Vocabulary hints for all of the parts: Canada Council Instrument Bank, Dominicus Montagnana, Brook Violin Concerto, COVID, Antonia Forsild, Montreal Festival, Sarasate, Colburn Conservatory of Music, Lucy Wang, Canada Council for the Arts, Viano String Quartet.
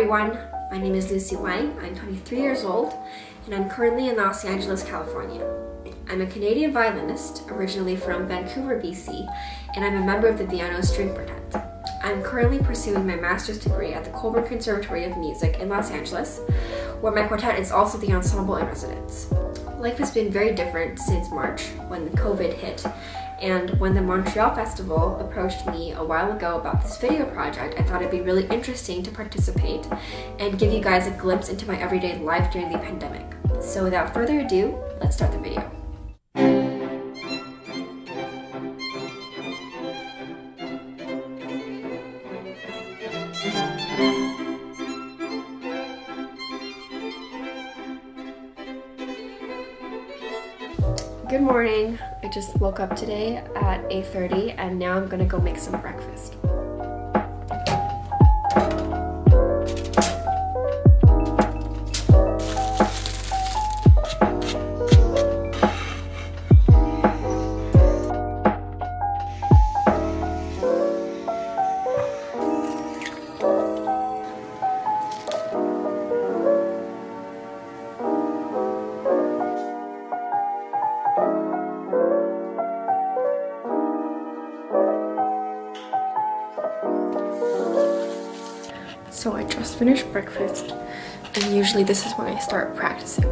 everyone, my name is Lucy Wang, I'm 23 years old, and I'm currently in Los Angeles, California. I'm a Canadian violinist, originally from Vancouver, BC, and I'm a member of the Viano String Quartet. I'm currently pursuing my master's degree at the Colburn Conservatory of Music in Los Angeles, where my quartet is also the ensemble in residence. Life has been very different since March, when COVID hit, and when the Montreal Festival approached me a while ago about this video project, I thought it'd be really interesting to participate and give you guys a glimpse into my everyday life during the pandemic. So without further ado, let's start the video. Good morning. I just woke up today at 8:30 and now I'm gonna go make some breakfast. So I just finished breakfast, and usually this is when I start practicing.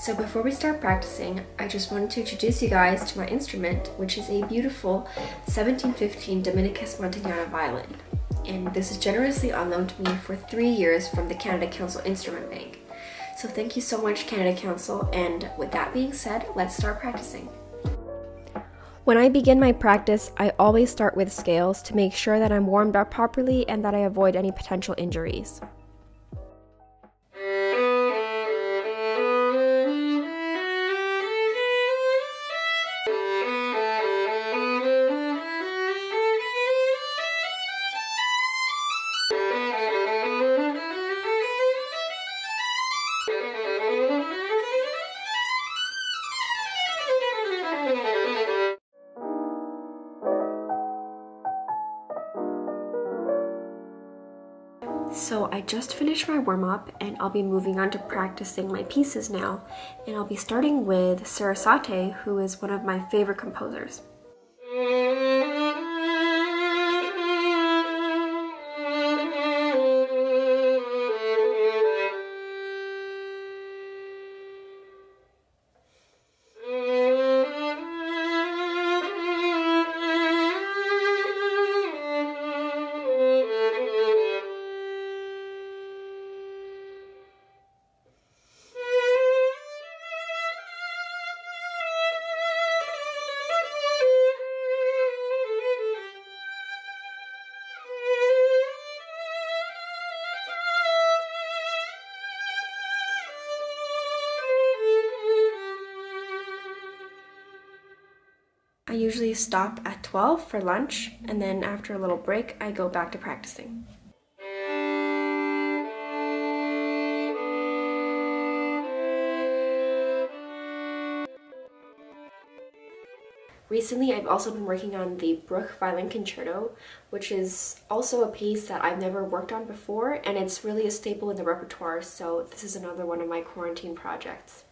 So before we start practicing, I just wanted to introduce you guys to my instrument, which is a beautiful 1715 Dominicus Montagnana violin. And this is generously on loan to me for 3 years from the Canada Council Instrument Bank. So thank you so much, Canada Council, and with that being said, let's start practicing. When I begin my practice, I always start with scales to make sure that I'm warmed up properly and that I avoid any potential injuries. So I just finished my warm-up and I'll be moving on to practicing my pieces now, and I'll be starting with Sarasate, who is one of my favorite composers. I usually stop at 12 for lunch, and then after a little break, I go back to practicing. Recently, I've also been working on the Brook Violin Concerto, which is also a piece that I've never worked on before, and it's really a staple in the repertoire, so this is another one of my quarantine projects.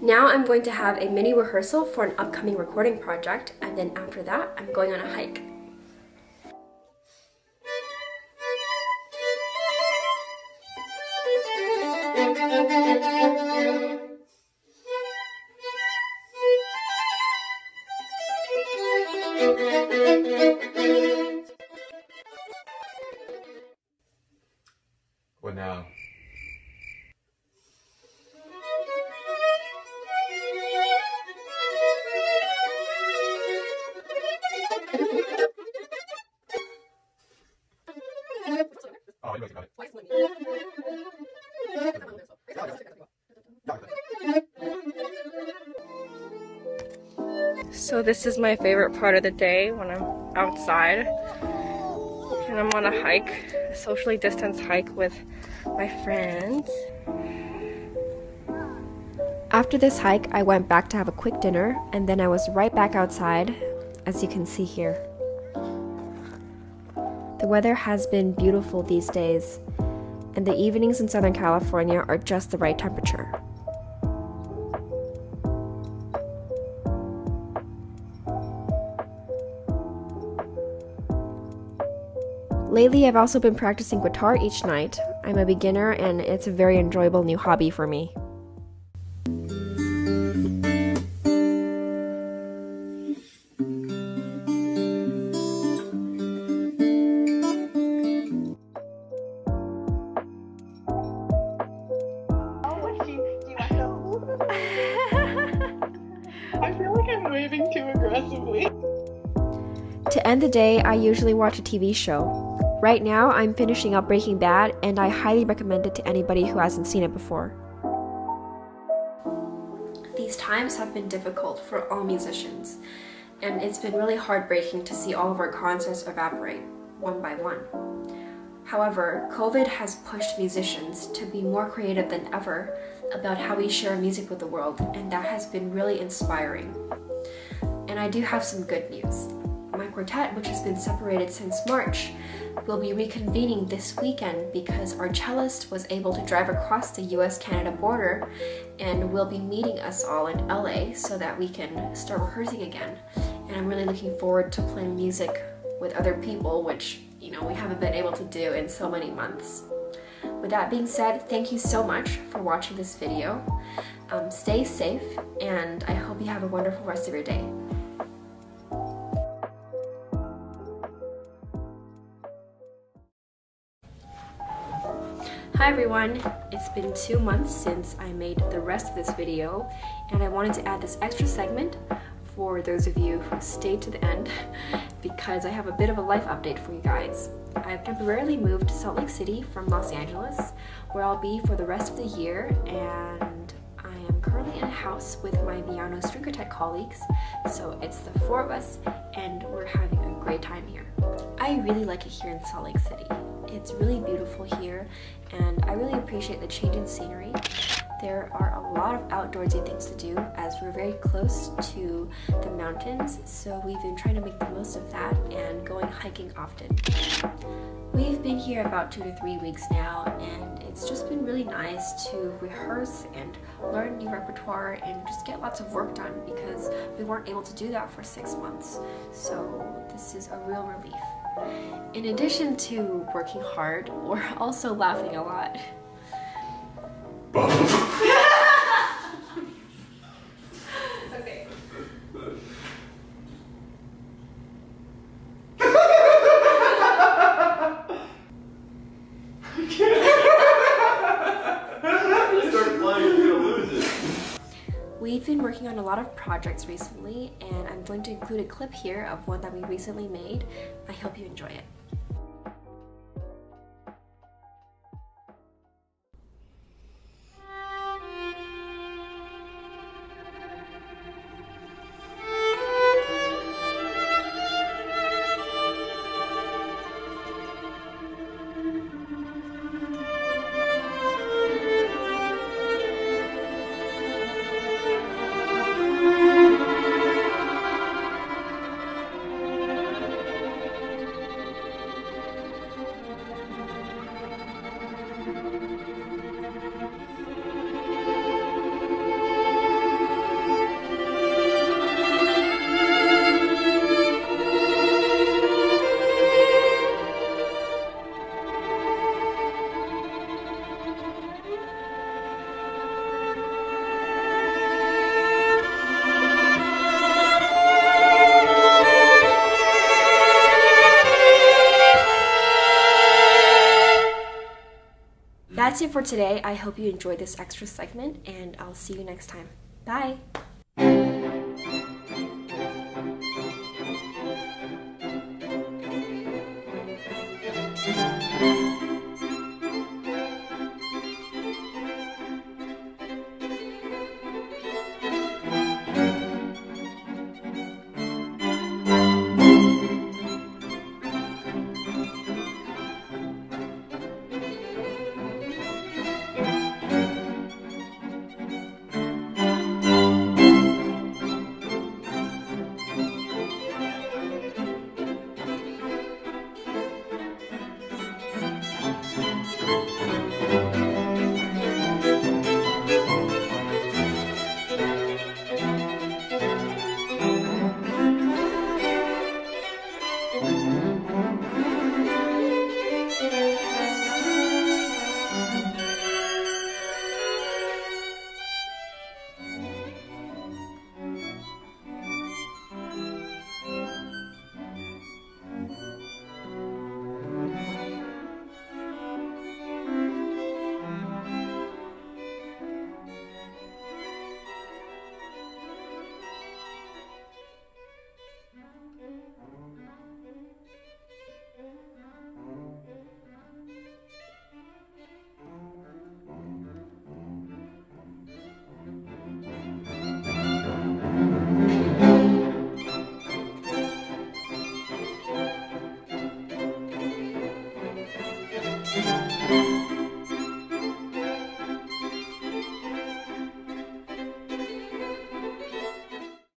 Now I'm going to have a mini rehearsal for an upcoming recording project, and then after that, I'm going on a hike. So this is my favorite part of the day when I'm outside and I'm on a hike, a socially distanced hike with my friends. After this hike, I went back to have a quick dinner and then I was right back outside, as you can see here. The weather has been beautiful these days, and the evenings in Southern California are just the right temperature. Lately, I've also been practicing guitar each night. I'm a beginner and it's a very enjoyable new hobby for me. To end the day, I usually watch a TV show. Right now, I'm finishing up Breaking Bad, and I highly recommend it to anybody who hasn't seen it before. These times have been difficult for all musicians, and it's been really heartbreaking to see all of our concerts evaporate, one by one. However, COVID has pushed musicians to be more creative than ever about how we share music with the world, and that has been really inspiring. And I do have some good news. My quartet, which has been separated since March, will be reconvening this weekend because our cellist was able to drive across the US-Canada border and will be meeting us all in LA so that we can start rehearsing again. And I'm really looking forward to playing music with other people, which, you know, we haven't been able to do in so many months. With that being said, thank you so much for watching this video. Stay safe, and I hope you have a wonderful rest of your day. Hi everyone, it's been 2 months since I made the rest of this video, and I wanted to add this extra segment for those of you who stayed to the end because I have a bit of a life update for you guys. I've temporarily moved to Salt Lake City from Los Angeles, where I'll be for the rest of the year, and I am currently in a house with my Viano String Quartet colleagues, so it's the four of us and we're having a great time here. I really like it here in Salt Lake City. It's really beautiful here, and I really appreciate the change in scenery. There are a lot of outdoorsy things to do as we're very close to the mountains, so we've been trying to make the most of that and going hiking often. We've been here about 2 to 3 weeks now, and it's just been really nice to rehearse and learn new repertoire and just get lots of work done because we weren't able to do that for 6 months, so this is a real relief. In addition to working hard, we're also laughing a lot. Okay. You start playing, you're gonna lose it. We've been working on a lot of projects recently, and I'm going to include a clip here of one that we recently made. I hope you enjoy it. That's it for today. I hope you enjoyed this extra segment, and I'll see you next time. Bye!